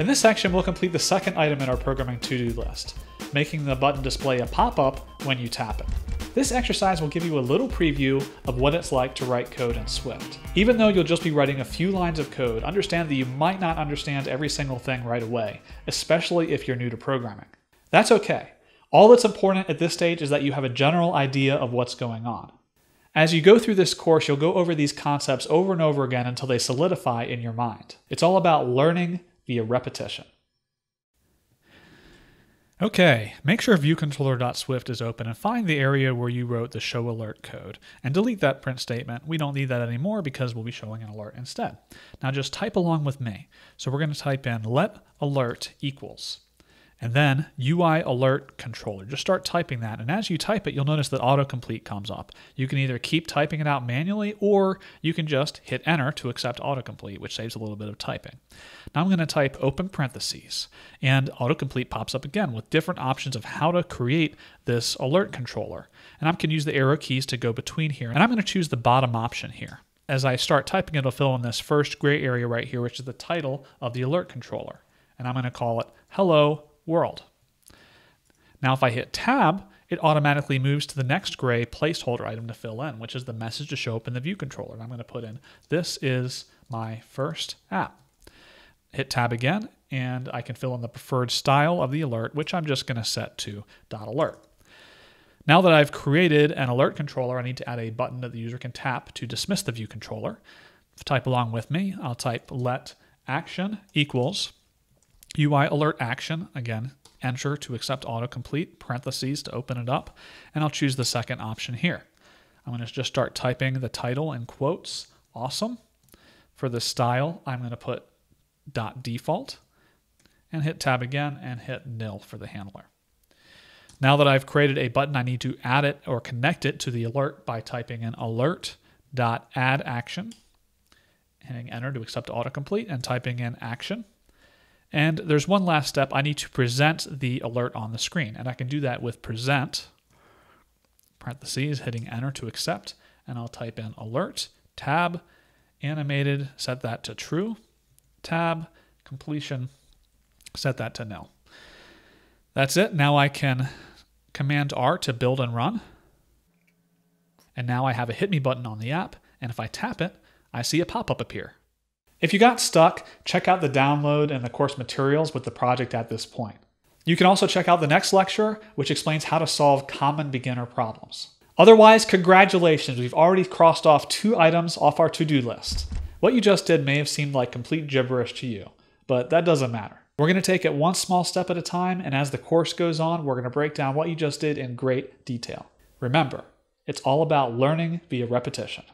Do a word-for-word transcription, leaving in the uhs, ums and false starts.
In this section, we'll complete the second item in our programming to-do list, making the button display a pop-up when you tap it. This exercise will give you a little preview of what it's like to write code in Swift. Even though you'll just be writing a few lines of code, understand that you might not understand every single thing right away, especially if you're new to programming. That's okay. All that's important at this stage is that you have a general idea of what's going on. As you go through this course, you'll go over these concepts over and over again until they solidify in your mind. It's all about learning via repetition. Okay, make sure view controller dot swift is open and find the area where you wrote the show alert code and delete that print statement. We don't need that anymore because we'll be showing an alert instead. Now just type along with me. So we're going to type in let alert equals and then U I alert controller. Just start typing that, and as you type it, you'll notice that autocomplete comes up. You can either keep typing it out manually or you can just hit enter to accept autocomplete, which saves a little bit of typing. Now I'm going to type open parentheses, and autocomplete pops up again with different options of how to create this alert controller. And I can use the arrow keys to go between here, and I'm going to choose the bottom option here. As I start typing, it'll fill in this first gray area right here, which is the title of the alert controller. And I'm going to call it Hello World. Now if I hit tab, it automatically moves to the next gray placeholder item to fill in, which is the message to show up in the view controller. And I'm going to put in, this is my first app. Hit tab again, and I can fill in the preferred style of the alert, which I'm just going to set to .alert. Now that I've created an alert controller, I need to add a button that the user can tap to dismiss the view controller. Type along with me. I'll type let action equals U I alert action, again, enter to accept autocomplete, parentheses to open it up, and I'll choose the second option here. I'm going to just start typing the title in quotes, awesome. For the style, I'm going to put dot default, and hit tab again, and hit nil for the handler. Now that I've created a button, I need to add it or connect it to the alert by typing in alert dot add action, hitting enter to accept autocomplete, and typing in action. And there's one last step. I need to present the alert on the screen, and I can do that with present, parentheses, hitting enter to accept, and I'll type in alert, tab, animated, set that to true, tab, completion, set that to nil. That's it. Now I can command R to build and run, and now I have a hit me button on the app, and if I tap it, I see a pop-up appear. If you got stuck, check out the download and the course materials with the project at this point. You can also check out the next lecture, which explains how to solve common beginner problems. Otherwise, congratulations, we've already crossed off two items off our to-do list. What you just did may have seemed like complete gibberish to you, but that doesn't matter. We're going to take it one small step at a time, and as the course goes on, we're going to break down what you just did in great detail. Remember, it's all about learning via repetition.